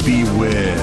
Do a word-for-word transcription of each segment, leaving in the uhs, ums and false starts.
Beware.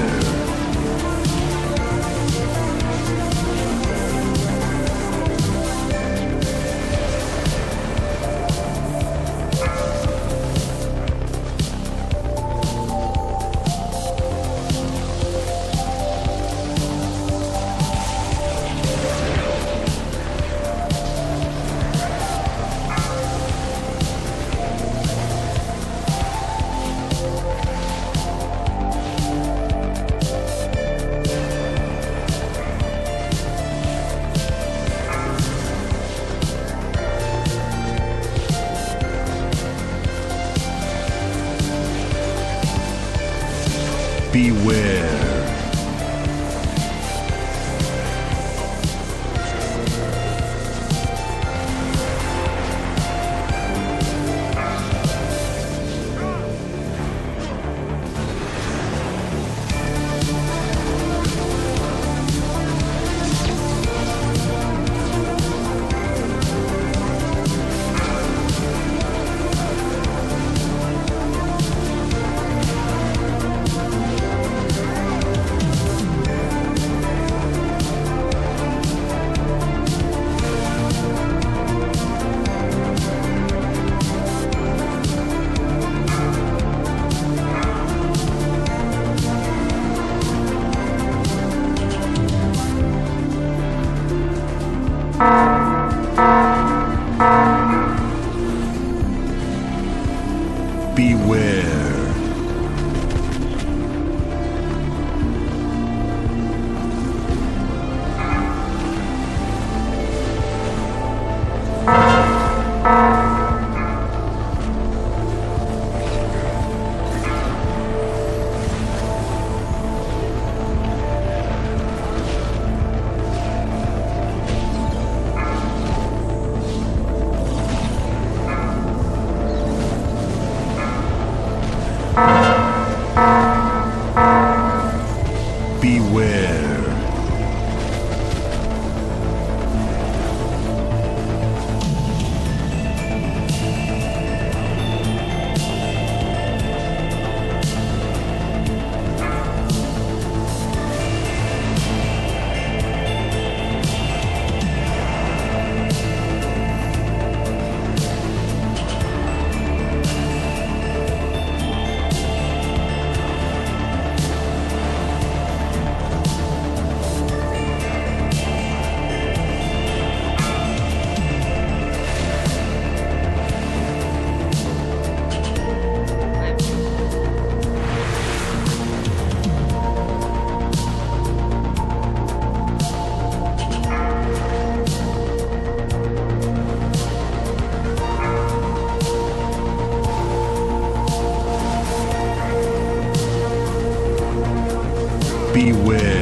Beware. Beware. Beware. Beware.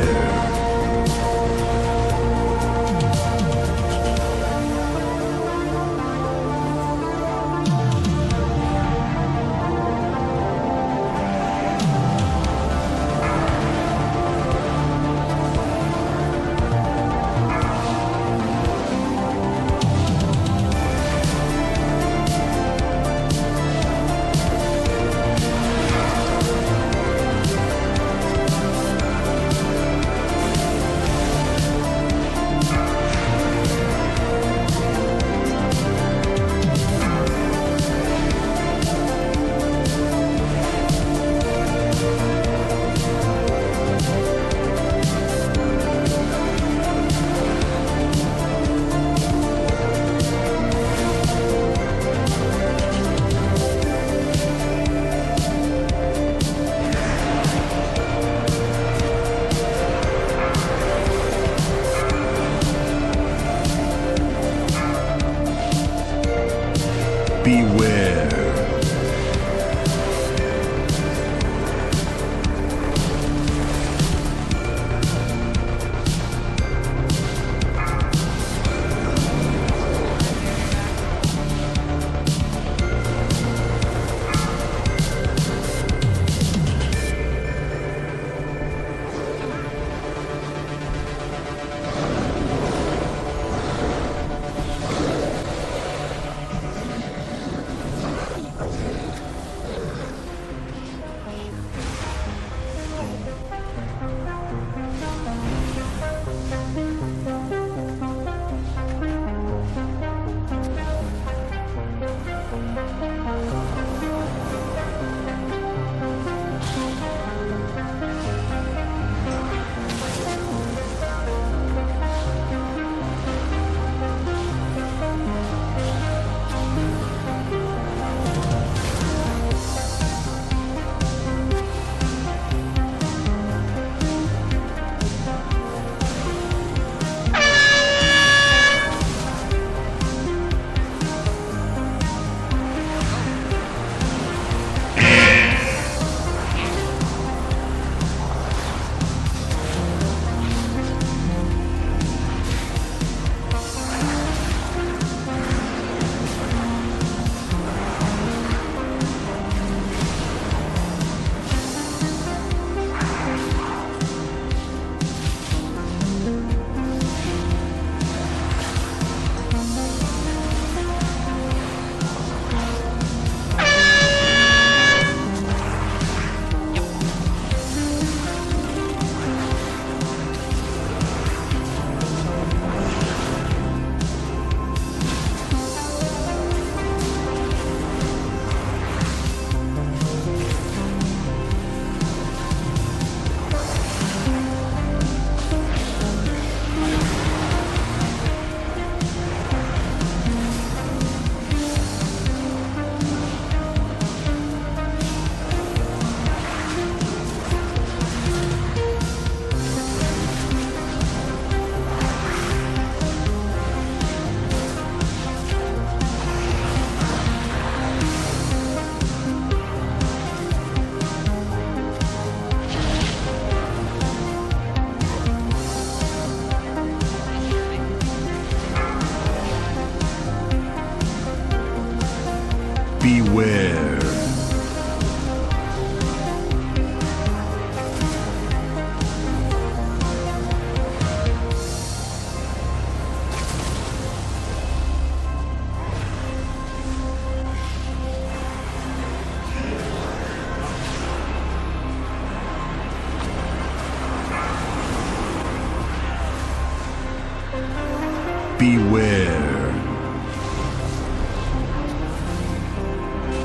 beware.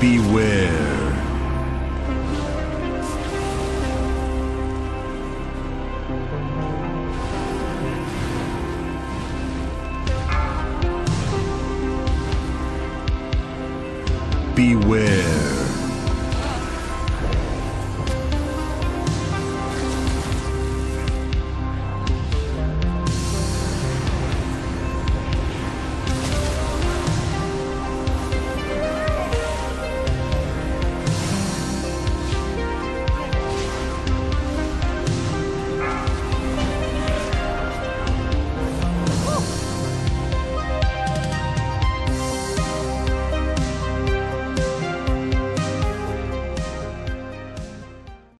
Beware. Beware. Beware. Beware.